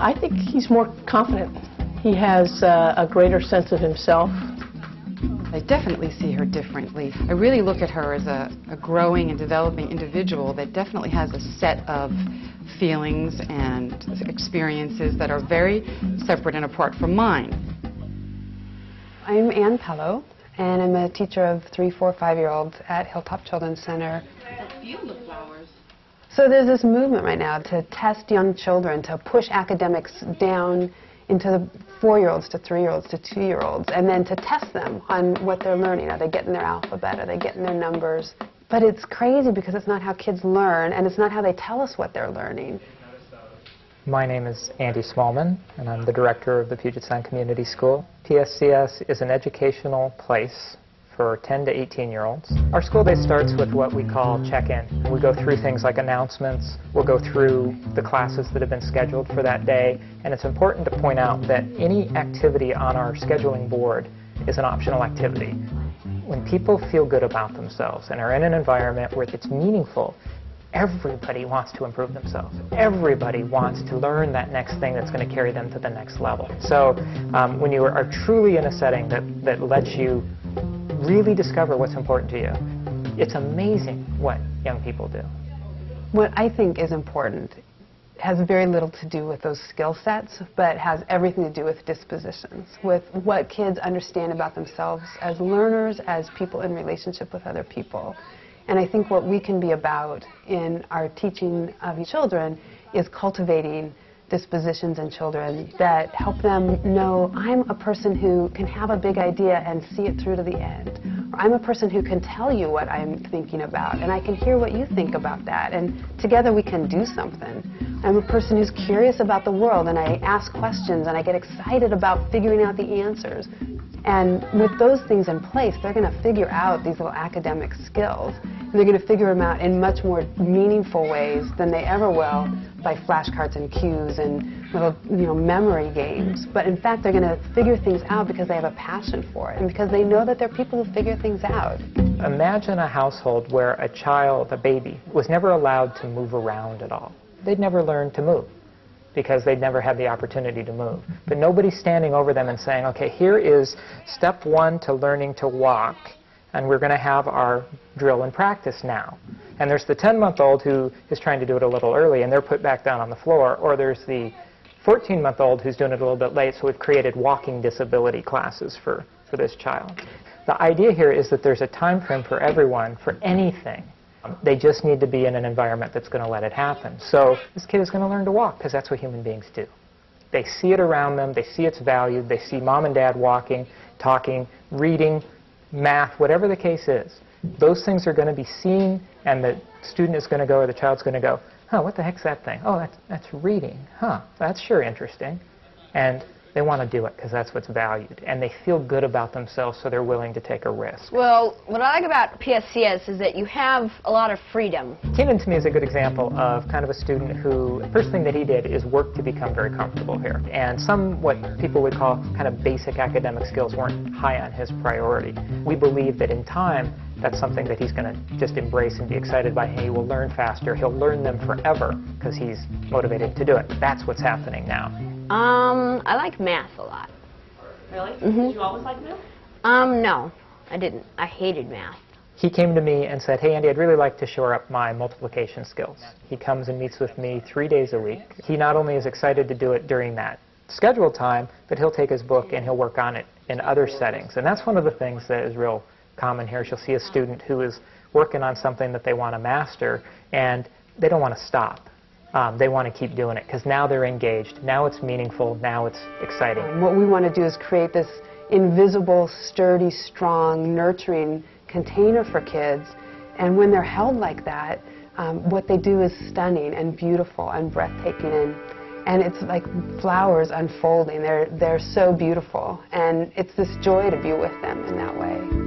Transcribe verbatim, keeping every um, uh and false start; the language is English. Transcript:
I think he's more confident. He has uh, a greater sense of himself. I definitely see her differently. I really look at her as a, a growing and developing individual that definitely has a set of feelings and experiences that are very separate and apart from mine. I'm Anne Pello, and I'm a teacher of three, four, five-year-olds at Hilltop Children's Center. A field of flowers. So there's this movement right now to test young children, to push academics down into the four-year-olds to three-year-olds to two-year-olds, and then to test them on what they're learning. Are they getting their alphabet? Are they getting their numbers? But it's crazy because it's not how kids learn, and it's not how they tell us what they're learning. My name is Andy Smallman, and I'm the director of the Puget Sound Community School. P S C S is an educational place for ten to eighteen-year-olds. Our school day starts with what we call check-in. We go through things like announcements, we'll go through the classes that have been scheduled for that day, and it's important to point out that any activity on our scheduling board is an optional activity. When people feel good about themselves and are in an environment where it's meaningful, everybody wants to improve themselves. Everybody wants to learn that next thing that's going to carry them to the next level. So um, when you are truly in a setting that, that lets you really discover what's important to you, it's amazing what young people do. What I think is important has very little to do with those skill sets, but has everything to do with dispositions, with what kids understand about themselves as learners, as people in relationship with other people. And I think what we can be about in our teaching of children is cultivating dispositions in children that help them know, I'm a person who can have a big idea and see it through to the end. Or I'm a person who can tell you what I'm thinking about, and I can hear what you think about that, and together we can do something. I'm a person who's curious about the world, and I ask questions, and I get excited about figuring out the answers. And with those things in place, they're going to figure out these little academic skills. And they're going to figure them out in much more meaningful ways than they ever will by flashcards and cues and little, you know, memory games. But in fact, they're going to figure things out because they have a passion for it and because they know that there are people who figure things out. Imagine a household where a child, a baby, was never allowed to move around at all. They'd never learned to move, because they'd never had the opportunity to move. But nobody's standing over them and saying, okay, here is step one to learning to walk, and we're going to have our drill and practice now. And there's the ten-month-old who is trying to do it a little early, and they're put back down on the floor, or there's the fourteen-month-old who's doing it a little bit late, so we've created walking disability classes for, for this child. The idea here is that there's a time frame for everyone, for anything. They just need to be in an environment that's going to let it happen. So this kid is going to learn to walk because that's what human beings do. They see it around them, they see it's valued, they see mom and dad walking, talking, reading, math, whatever the case is. Those things are going to be seen, and the student is going to go, or the child's going to go, huh, what the heck's that thing? Oh, that's, that's reading. Huh, that's sure interesting. And they want to do it because that's what's valued, and they feel good about themselves, so they're willing to take a risk. Well, what I like about P S C S is that you have a lot of freedom. Kenan, to me, is a good example of kind of a student who, the first thing that he did is work to become very comfortable here. And some, what people would call kind of basic academic skills, weren't high on his priority. We believe that in time, that's something that he's going to just embrace and be excited by. He will learn faster. He'll learn them forever because he's motivated to do it. That's what's happening now. Um, I like math a lot. Really? Mm-hmm. Did you always like math? Um, no, I didn't. I hated math. He came to me and said, hey, Andy, I'd really like to shore up my multiplication skills. He comes and meets with me three days a week. He not only is excited to do it during that scheduled time, but he'll take his book and he'll work on it in other settings. And that's one of the things that is real common here. You'll see a student who is working on something that they want to master, and they don't want to stop. Um, they want to keep doing it because now they're engaged, now it's meaningful, now it's exciting. What we want to do is create this invisible, sturdy, strong, nurturing container for kids, and when they're held like that, um, what they do is stunning and beautiful and breathtaking, and, and it's like flowers unfolding. They're, they're so beautiful, and it's this joy to be with them in that way.